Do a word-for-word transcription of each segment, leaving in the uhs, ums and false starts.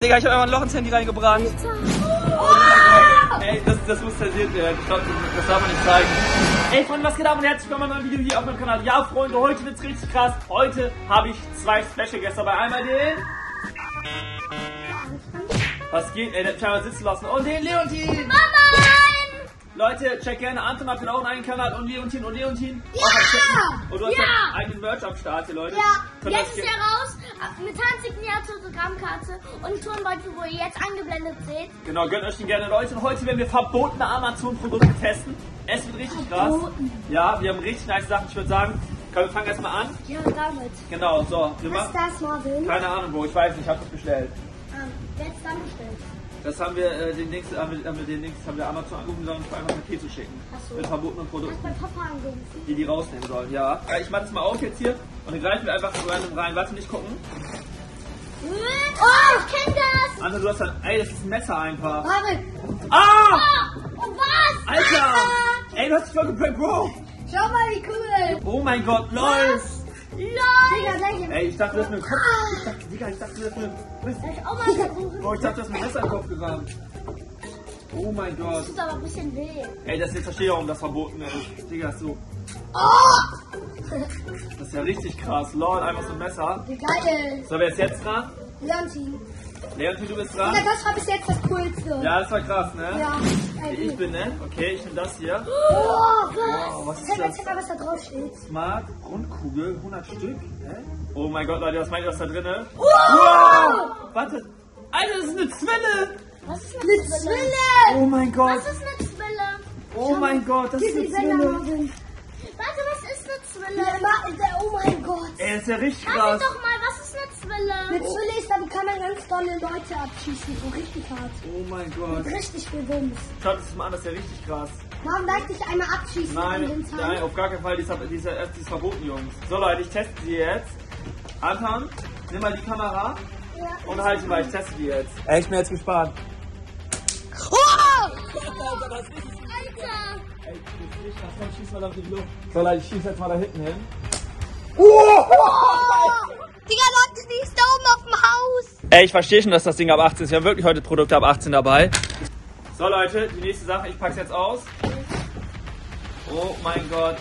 Digga, ich hab einfach ein Loch ins Handy reingebrannt. Ey, das, das muss zensiert werden. Ich glaube, das darf man nicht zeigen. Ey, Freunde, was geht ab und herzlich willkommen beim neuen Video hier auf meinem Kanal. Ja, Freunde, heute wird's richtig krass. Heute habe ich zwei Special Guests dabei. Einmal den... Was geht? Ey, der hat mich einmal sitzen lassen. Und den Leontin. Mama! Leute, check gerne. Anton hat auch einen eigenen Kanal. Und Leontin und Leontin. Ja! Und du hast ja einen eigenen Merch am Start hier, Leute. Ja, jetzt ist er raus. Eine tanzsignierte Autogrammkarte und Turnbeutel, wo ihr jetzt angeblendet seht. Genau, gönnt euch den gerne, Leute. Und heute werden wir verbotene Amazon-Produkte testen. Es wird richtig verboten. Krass. Ja, wir haben richtig nice Sachen. Ich würde sagen, komm, wir fangen erstmal an. Ja, damit. Genau, so. Wir Was ist das, Marvin? Keine Ahnung, wo. Ich weiß nicht, ich habe das bestellt. Ah, wer hat es dann bestellt? Das haben wir, äh, den nächsten, haben wir, haben wir den nächsten, haben wir Amazon angerufen, sondern ich einfach ein Paket zu schicken. Achso. Mit verbotenen Produkten. Das bei Papa angerufen. Die die rausnehmen sollen, ja. Ich mach das mal auf jetzt hier und dann greifen wir einfach so random rein. Warte, nicht gucken. Oh, ich kenn das! Anton, du hast dann, ey, das ist ein Messer einfach. Marvin! Ah! Oh, oh, was? Alter! Ah! Ey, du hast dich voll geprankt, Bro! Schau mal, wie cool! Oh mein Gott, lol! Was? LOL! Ey, ich dachte, das ist mit dem Kopf. Ich dachte, Digga, ich dachte, das ist mit dem. Oh, ich dachte, das ist mit dem Messer in den Kopf gegangen. Oh mein Gott. Das tut aber ein bisschen weh. Ey, das ist jetzt verstehe ich, warum das verboten ist. Digga, ist so. Oh! Das ist ja richtig krass. Lord, einfach so ein Messer. Wie geil. So, wer ist jetzt dran? Leontin. Leontin, du bist dran? Ja, das war bis jetzt das Coolste. Ja, das war krass, ne? Ja. Ich bin, ne? Okay, ich nehme das hier. Oh, was? Wow, was ist das? Zeig mal, was da drauf steht. Smart, Rundkugel, hundert Stück. Hä? Oh mein Gott, Leute, was meint ihr, was da drin ist? Wow! Wow! Warte. Alter, das ist eine Zwille. Was ist eine, eine Zwille? Zwille? Oh mein Gott. Was ist eine Zwille? Oh mein Gott, das ist eine Zwille. Warte, was ist eine Zwille? Ja, oh mein Gott. Ey, das ist ja richtig krass. Warte doch mal, was ist eine Zwille? Eine Zwille ist, damit kann man ganz tolle Leute abschießen. So richtig hart. Oh mein Gott. Mit richtig viel Wumms. Schaut es mal an, das ist ja richtig krass. Warum darf ich einmal abschießen? Nein, nein, auf gar keinen Fall. Die ist, die ist, die ist verboten, Jungs. So, Leute, ich teste sie jetzt. Anton, nimm mal die Kamera. Ja, und halt sie mal, ich teste die jetzt. Ey, ich bin jetzt gespannt. Oh! Alter, das ist... Alter! Ey, ich schieß mal auf die Luft. So, Leute, ich schieß jetzt mal da hinten hin. Oh! Digga, Leute, die ist da oben auf dem Haus. Ey, ich verstehe schon, dass das Ding ab achtzehn ist. Wir haben wirklich heute Produkte ab achtzehn dabei. So, Leute, die nächste Sache. Ich pack's jetzt aus. Oh mein Gott.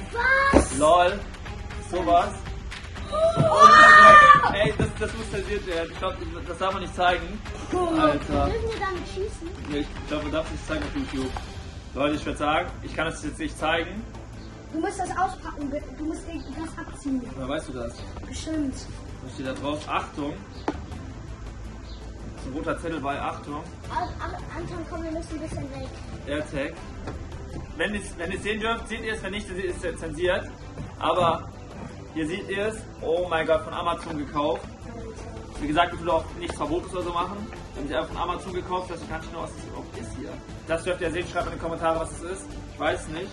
Was? Lol. Sowas. Oh mein Gott. Ey, das, das muss zensiert werden. Ich glaube, das darf man nicht zeigen. Alter. Dürfen wir damit schießen? Nee, ich glaube, man darf es nicht zeigen auf YouTube. Leute, ich würde sagen, ich kann das jetzt nicht zeigen. Du musst das auspacken, du musst das abziehen. Oder weißt du das? Bestimmt. Was steht da drauf? Achtung. Das ist ein roter Zettel bei Achtung. Ach, ach, Anton, komm, wir müssen ein bisschen weg. AirTag. Wenn ihr es wenn ihr sehen dürft, seht ihr es. Wenn nicht, ist es zensiert. Aber hier seht ihr es. Oh mein Gott, von Amazon gekauft. Wie gesagt, ich will auch nichts Verbotes oder so machen. Ich habe einfach von Amazon gekauft, deswegen kann ich nur, was das überhaupt ist hier. Das dürft ihr sehen, schreibt in die Kommentare, was es ist. Ich weiß es nicht.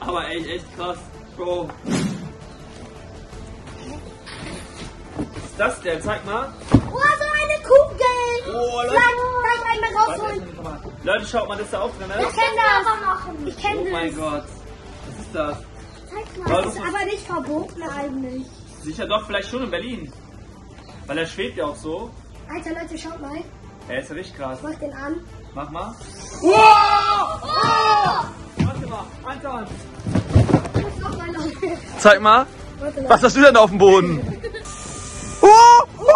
Aber echt, echt krass. Bro. Was ist das denn? Zeig mal. Oh, so eine Kugel. Oh, Leute. Gleich einmal rausholen. Warte, Leute, schaut mal, das ist da auch drin, ne? Ich kenne das aber noch. Ich kenne das. Oh mein Gott. Was ist das? Zeig mal. Das ist aber nicht verboten eigentlich. Sicher doch, vielleicht schon in Berlin. Weil er schwebt ja auch so. Alter, Leute, schaut mal. Er ist ja richtig krass. Mach den an. Mach mal. Wow! Oh! Oh! Warte mal, Anton. Zeig mal. Warte, was hast du denn da auf dem Boden? Oh! Oh!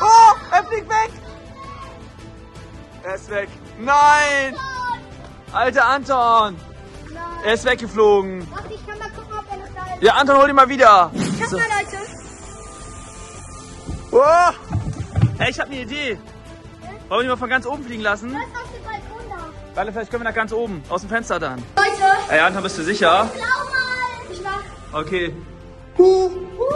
Oh! Er fliegt weg! Er ist weg. Nein! Alter, Anton! Nein. Er ist weggeflogen. Warte, ich kann mal gucken, ob er noch da ist. Ja, Anton, hol ihn mal wieder. Ich hab so mal, Leute. Oh! Hey, ich habe eine Idee. Wollen wir die mal von ganz oben fliegen lassen? Das ist auf dem Balkon da. Warte, vielleicht können wir nach ganz oben, aus dem Fenster dann. Leute! Ey, Anton, bist du sicher? Ich glaube mal! Ich mach. Okay. Huh. Huh.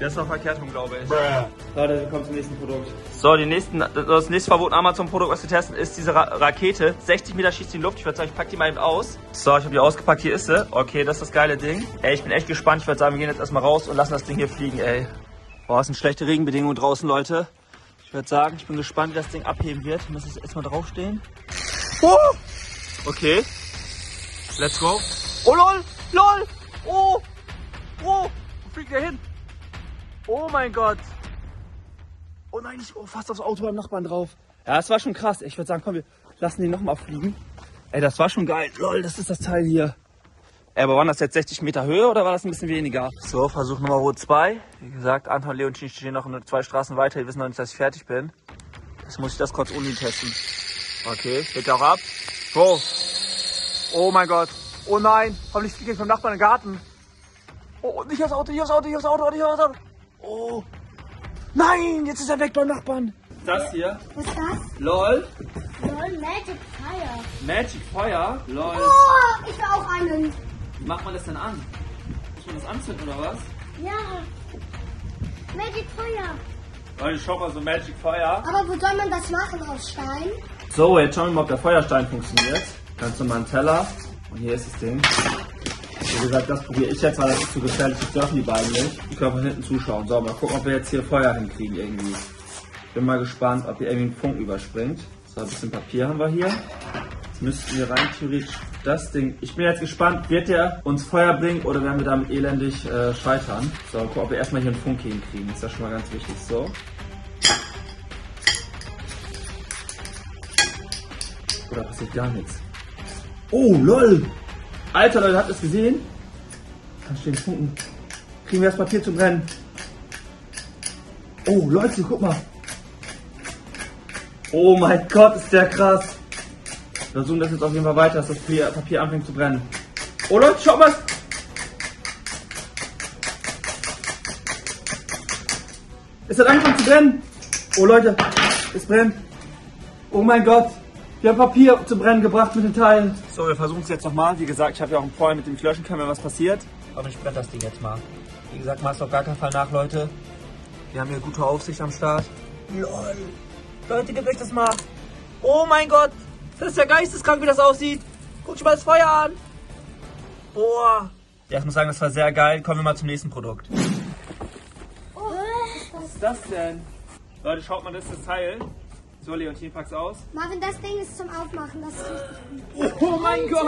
Das ist noch verkehrt rum, glaube ich. Leute, wir kommen zum nächsten Produkt. So, die nächsten, das nächste verbotene Amazon-Produkt, was wir testen, ist diese Ra Rakete. sechzig Meter schießt die in die Luft. Ich würde sagen, ich packe die mal eben aus. So, ich habe die ausgepackt. Hier ist sie. Okay, das ist das geile Ding. Ey, ich bin echt gespannt. Ich würde sagen, wir gehen jetzt erstmal raus und lassen das Ding hier fliegen, ey. Boah, es sind schlechte Regenbedingungen draußen, Leute. Ich würde sagen, ich bin gespannt, wie das Ding abheben wird. Ich muss jetzt erstmal draufstehen. Oh! Okay. Let's go. Oh, lol! Lol! Oh! Oh! Wo fliegt der hin? Oh mein Gott! Oh, Oh nein, ich oh, fast aufs Auto beim Nachbarn drauf. Ja, das war schon krass. Ich würde sagen, komm, wir lassen den nochmal fliegen. Ey, das war schon geil. Lol, das ist das Teil hier. Ey, aber waren das jetzt sechzig Meter Höhe oder war das ein bisschen weniger? So, Versuch Nummer zwei. Wie gesagt, Anton und Leontin stehen noch zwei Straßen weiter. Die wissen noch nicht, dass ich fertig bin. Jetzt muss ich das kurz Uni testen. Okay, bitte auch ab. Wow. Oh mein Gott. Oh nein, hoffentlich fliege ich vom Nachbarn in den Garten. Oh, nicht aufs Auto, nicht aufs Auto, nicht aufs Auto, nicht aufs Auto. Oh. Nein, jetzt ist er weg beim Nachbarn. Das hier. Was ist das? Lol. Lol, Magic Fire. Magic Fire? Lol. Oh, ich will auch einen. Wie macht man das denn an? Muss man das anzünden oder was? Ja. Magic Fire. Leute, schau mal so Magic Fire. Aber wo soll man das machen? Aus Stein? So, jetzt schauen wir mal, ob der Feuerstein funktioniert. Ganz normal einen Teller. Und hier ist das Ding. Wie gesagt, das probiere ich jetzt, weil das ist zu gefährlich. Das dürfen die beiden nicht. Die können von hinten zuschauen. So, mal gucken, ob wir jetzt hier Feuer hinkriegen irgendwie. Bin mal gespannt, ob hier irgendwie ein Funken überspringt. So, ein bisschen Papier haben wir hier. Jetzt müssten wir rein theoretisch das Ding... Ich bin jetzt gespannt, wird der uns Feuer bringen oder werden wir damit elendig äh, scheitern. So, gucken, ob wir erstmal hier einen Funken hinkriegen. Ist das schon mal ganz wichtig. So. Oder passiert gar nichts. Oh, lol! Alter, Leute, habt ihr es gesehen? Da stehen Funken. Kriegen wir das Papier zu brennen. Oh, Leute, guck mal. Oh mein Gott, ist der krass. Wir versuchen das jetzt auf jeden Fall weiter, dass das Papier anfängt zu brennen. Oh Leute, schaut mal. Es hat angefangen zu brennen. Oh Leute, es brennt. Oh mein Gott. Wir haben Papier zu brennen gebracht mit den Teilen. So, wir versuchen es jetzt nochmal. Wie gesagt, ich habe ja auch einen Freund, mit dem ich löschen kann, wenn was passiert. Aber ich brenne das Ding jetzt mal. Wie gesagt, mach es auf gar keinen Fall nach, Leute. Wir haben hier gute Aufsicht am Start. Lol. Leute, gebt euch das mal. Oh mein Gott. Das ist ja geisteskrank, wie das aussieht. Guckt euch mal das Feuer an. Boah. Ja, ich muss sagen, das war sehr geil. Kommen wir mal zum nächsten Produkt. Oh, was ist das denn? Leute, schaut mal, das ist das Teil. So, Leontin, pack's aus. Marvin, das Ding ist zum Aufmachen. Das ist richtig gut. Oh mein Gott!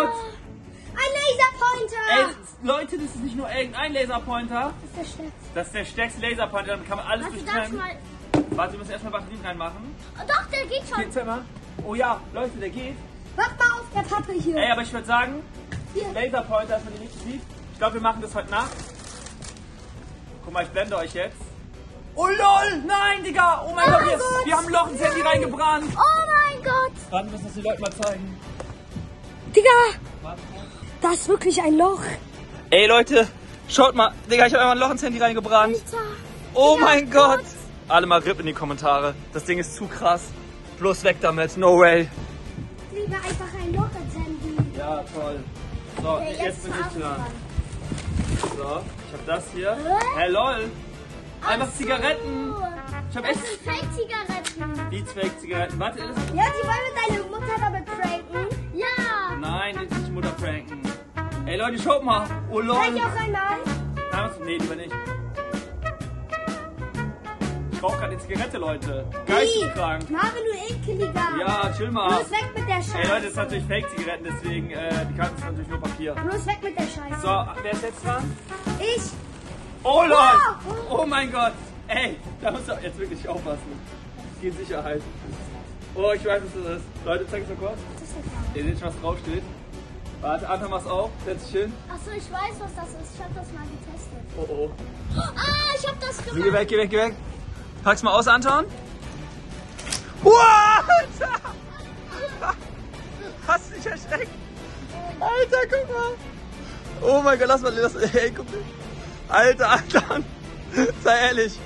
Ein Laserpointer! Ey, Leute, das ist nicht nur irgendein Laserpointer. Das ist der stärkste. Das ist der stärkste Laserpointer. Damit kann man alles durchtrennen. Warte, wir müssen erstmal Batterien reinmachen. Oh, doch, der geht schon. Geht's immer? Oh ja, Leute, der geht. Wach mal auf, der Pappe hier. Ey, aber ich würde sagen, hier. Laserpointer, dass man die nicht sieht. Ich glaube, wir machen das heute Nacht. Guck mal, ich blende euch jetzt. Oh lol, nein, Digga! Oh mein oh Gott, mein Gott. Wir haben ein Loch ins Handy reingebrannt! Oh mein Gott! Warte, wir müssen das den Leuten mal zeigen. Digga! Da ist wirklich ein Loch! Ey Leute, schaut mal! Digga, ich habe einfach ein Loch ins Handy reingebrannt! Alter. Oh Digga, mein Gott. Gott! Alle mal R I P in die Kommentare. Das Ding ist zu krass. Bloß weg damit, no way! Digga, einfach ein Loch ins Handy! Ja, toll! So, hey, jetzt, jetzt bin ich dran. So, ich habe das hier. Hä? Hey lol! Einfach so. Zigaretten. Ich hab das echt. Die Fake-Zigaretten. Die Fake-Zigaretten. Warte, das ist... Ja, die wollen wir deine Mutter damit pranken. Ja. Nein, die nicht Mutter pranken. Ey, Leute, schaut mal. Oh, Leute. Kann ich auch einmal? Nein, nee, lieber nicht. Ich brauch grad eine Zigarette, Leute. Geisteskrank. Marvin, du ekeliger. Ja, chill mal. Bloß weg mit der Scheiße. Ey, Leute, das ist natürlich Fake-Zigaretten, deswegen, äh, die Karte ist natürlich nur Papier. Bloß weg mit der Scheiße. So, wer ist jetzt dran? Ich. Oh Lord! Wow. Oh mein Gott! Ey, da musst du jetzt wirklich aufpassen. Es geht Sicherheit. Oh, ich weiß, was das ist. Leute, zeig es mal kurz. Ihr seht schon, was draufsteht. Warte, Anton, mach's auf. Setz dich hin. Achso, ich weiß, was das ist. Ich hab das mal getestet. Oh oh. Ah, ich hab das gemacht. Geh weg, geh weg, geh weg. Pack's mal aus, Anton. Uah, Alter! Hast du dich erschreckt? Alter, guck mal! Oh mein Gott, lass mal, lass mal. Ey, guck mal. Alter, Anton, sei ehrlich,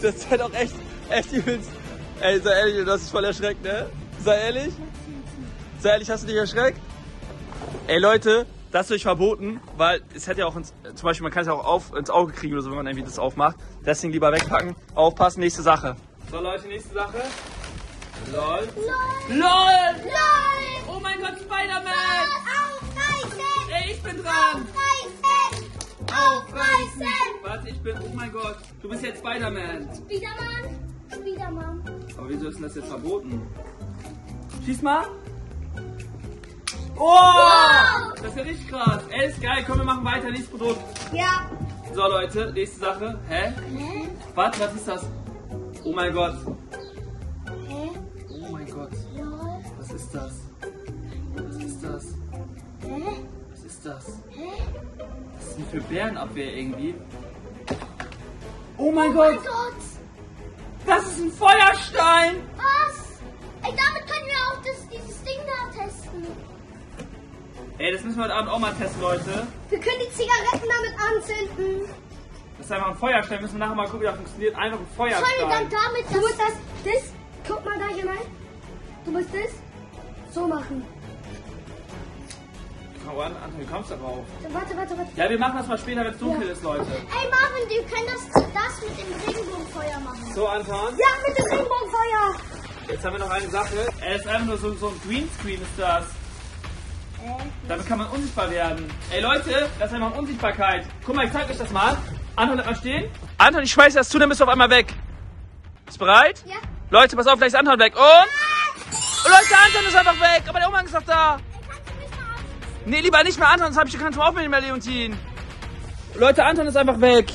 das ist halt auch echt, echt übelst. Ey, sei ehrlich, du hast dich voll erschreckt, ne? Sei ehrlich? Sei ehrlich, hast du dich erschreckt? Ey, Leute, das ist euch verboten, weil es hätte ja auch, ins, zum Beispiel, man kann es ja auch auf, ins Auge kriegen oder so, wenn man irgendwie das aufmacht. Deswegen lieber wegpacken, aufpassen, nächste Sache. So, Leute, nächste Sache. LOL. LOL. LOL. LOL. Oh mein Gott, Spider-Man. Aufreißen. Ey, ich bin dran. Aufreißen! Warte, ich bin, oh mein Gott, du bist jetzt Spider-Man. Spider-Man, Spider-Man. Aber wieso ist denn das jetzt verboten? Schieß mal. Oh, wow. Das ist ja richtig krass. Ey, ist geil, komm, wir machen weiter, nächstes Produkt. Ja. So Leute, nächste Sache. Hä? Hä? Warte, was ist das? Oh mein Gott. für Bärenabwehr irgendwie. Oh mein, oh Gott. mein Gott! Das ist ein Feuerstein! Was? Ey, damit können wir auch das, dieses Ding da testen. Ey, das müssen wir heute Abend auch mal testen, Leute. Wir können die Zigaretten damit anzünden. Das ist einfach ein Feuerstein. Müssen wir nachher mal gucken, wie das funktioniert. Einfach ein Feuerstein. Sollen wir dann damit das... Du musst das... das... Guck mal da hier rein. Du musst das so machen. Komm an, Anton, du kommst da drauf. Warte, warte, warte. Ja, wir machen das mal später, wenn es dunkel ja. ist, Leute. Ey, Marvin, wir können das, das mit dem Regenbogenfeuer machen. So, Anton? Ja, mit dem Regenbogenfeuer. Jetzt haben wir noch eine Sache. Ey, das ist einfach nur so, so ein Greenscreen, ist das. Äh, Damit kann man unsichtbar werden. Ey, Leute, das ist einfach Unsichtbarkeit. Guck mal, ich zeig euch das mal. Anton, bleibt mal stehen. Anton, ich schmeiß das zu, dann bist du auf einmal weg. Bist du bereit? Ja. Leute, pass auf, vielleicht ist Anton weg. Und? Ah. Leute, Anton ist einfach weg. Aber der Umhang ist noch da. Nee, lieber nicht mehr Anton, sonst habe ich keinen Ton aufnehmen mehr, Leontin. Leute, Anton ist einfach weg.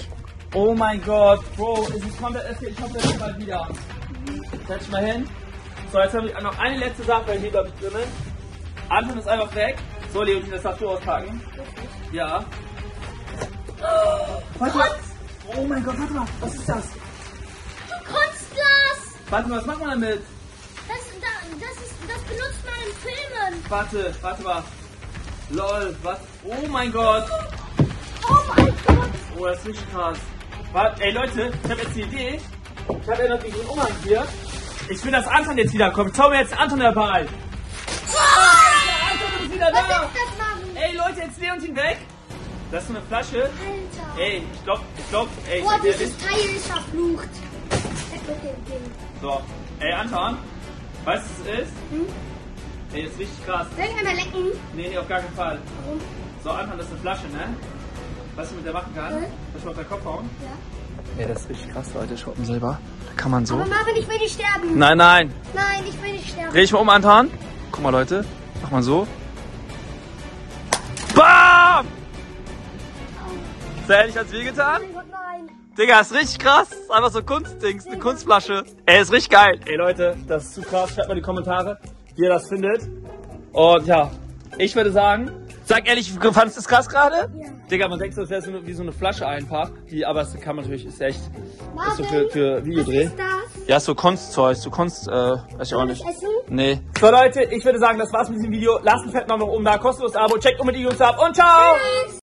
Oh mein Gott, Bro, es ist komplett essen. Ich hoffe, das ist bald wieder. Setz dich mal hin. So, jetzt haben wir noch eine letzte Sache hier, glaube ich, drin. Anton ist einfach weg. So, Leontin, das darfst du auspacken. Ja. Oh, warte mal. Oh mein Gott, warte mal, was ist das? Du Kunstglas! Warte mal, was macht man damit? Das, das, ist, das benutzt man in Filmen. Warte, warte mal. Lol, was? Oh mein Gott! Oh mein Gott! Oh, das ist richtig krass. Warte, ey Leute, ich habe jetzt die Idee. Ich habe ja noch diesen Umhang hier. Ich will, dass Anton jetzt wiederkommt. Ich zauber jetzt Anton dabei. Oh, Anton ist wieder da! Was ist das, Mann? Ey Leute, jetzt Leontin weg. Das ist so eine Flasche. Alter. Ey, ich glaub, ich glaub, ey. Boah, dieses Teil ist verflucht. So, ey Anton, weißt du, was es ist? Hm? Nee, das ist richtig krass. Soll ich einmal lecken? Nee, nee, auf gar keinen Fall. Warum? So, Anton, das ist eine Flasche, ne? Weißt du, mit der machen kann? Soll ich mal auf deinen Kopf hauen? Ja. Ja, das ist richtig krass, Leute. Schaut mal selber. Da kann man so... Aber Marvin, ich will nicht sterben. Nein, nein. Nein, ich will nicht sterben. Dreh ich mal um, Anton. Guck mal, Leute. Mach mal so. BAM! Ist da ehrlich als wehgetan? Oh mein Gott, nein. Digga, das ist richtig krass. Das ist einfach so ein Kunstdings, eine Kunstflasche. Ey, das ist richtig geil. Ey, Leute, das ist zu krass. Schreibt mal in die Kommentare, wie ihr das findet. Und ja, ich würde sagen, sag ehrlich, fandest du das krass gerade? Ja. Digga, man denkt, das wäre so wie so eine Flasche einfach. Die, aber das kann man natürlich, ist echt Marvin, ist so für, für Videodreh. Was ist das? Ja, so Kunstzeug, so Kunst, äh, weiß ich auch nicht. Essen? Nee. So Leute, ich würde sagen, das war's mit diesem Video. Lasst einen fetten Daumen nach oben da, kostenloses Abo, checkt unbedingt die Jungs ab und ciao! Tschüss.